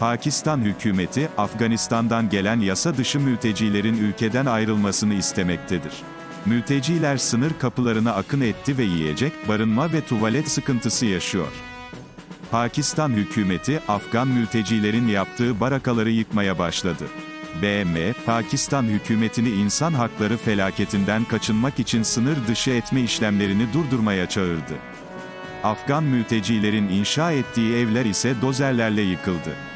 Pakistan hükümeti, Afganistan'dan gelen yasa dışı mültecilerin ülkeden ayrılmasını istemektedir. Mülteciler sınır kapılarına akın etti ve yiyecek, barınma ve tuvalet sıkıntısı yaşıyor. Pakistan hükümeti, Afgan mültecilerin yaptığı barakaları yıkmaya başladı. BM, Pakistan hükümetini insan hakları felaketinden kaçınmak için sınır dışı etme işlemlerini durdurmaya çağırdı. Afgan mültecilerin inşa ettiği evler ise dozerlerle yıkıldı.